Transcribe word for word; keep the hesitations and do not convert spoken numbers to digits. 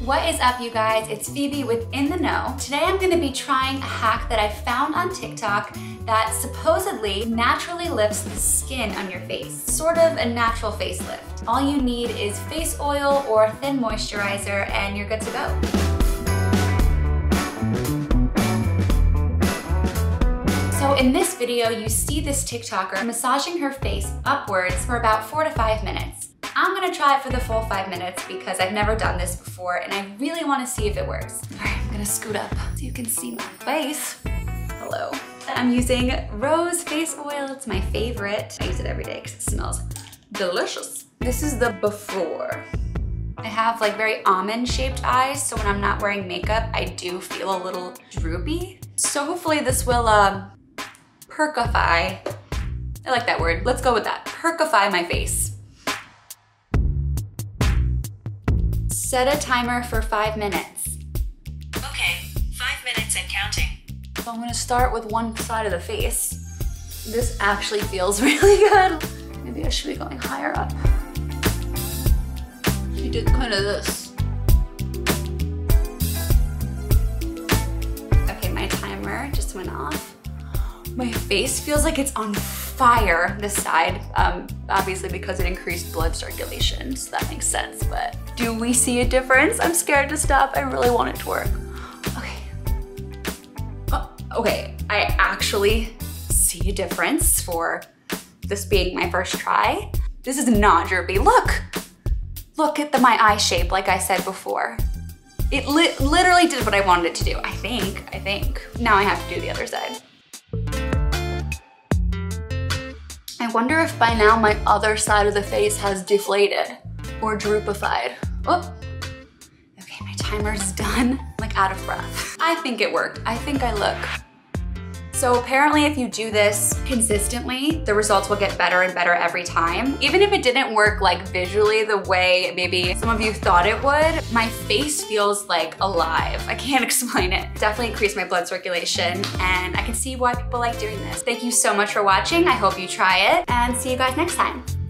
What is up, you guys? It's Phoebe with In The Know. Today I'm gonna be trying a hack that I found on TikTok that supposedly naturally lifts the skin on your face. Sort of a natural facelift. All you need is face oil or thin moisturizer and you're good to go. So in this video, you see this TikToker massaging her face upwards for about four to five minutes. I'm gonna try it for the full five minutes because I've never done this before and I really wanna see if it works. All right, I'm gonna scoot up so you can see my face. Hello. I'm using rose face oil, it's my favorite. I use it every day because it smells delicious. This is the before. I have like very almond shaped eyes, so when I'm not wearing makeup, I do feel a little droopy. So hopefully this will, um, perkify. I like that word. Let's go with that. Perkify my face. Set a timer for five minutes. Okay, five minutes and counting. So I'm gonna start with one side of the face. This actually feels really good. Maybe I should be going higher up. She did kind of this. Okay, my timer just went off. My face feels like it's on fire this side, um, obviously because it increased blood circulation, so that makes sense, but do we see a difference? I'm scared to stop, I really want it to work. Okay. Oh, okay, I actually see a difference for this being my first try. This is not droopy, look! Look at the my eye shape, like I said before. It li literally did what I wanted it to do, I think, I think. Now I have to do the other side. I wonder if by now my other side of the face has deflated or droopified. Oh, okay, my timer's done. I'm like out of breath. I think it worked. I think I look. So apparently if you do this consistently, the results will get better and better every time. Even if it didn't work like visually the way maybe some of you thought it would, my face feels like alive. I can't explain it. Definitely increased my blood circulation and I can see why people like doing this. Thank you so much for watching. I hope you try it and see you guys next time.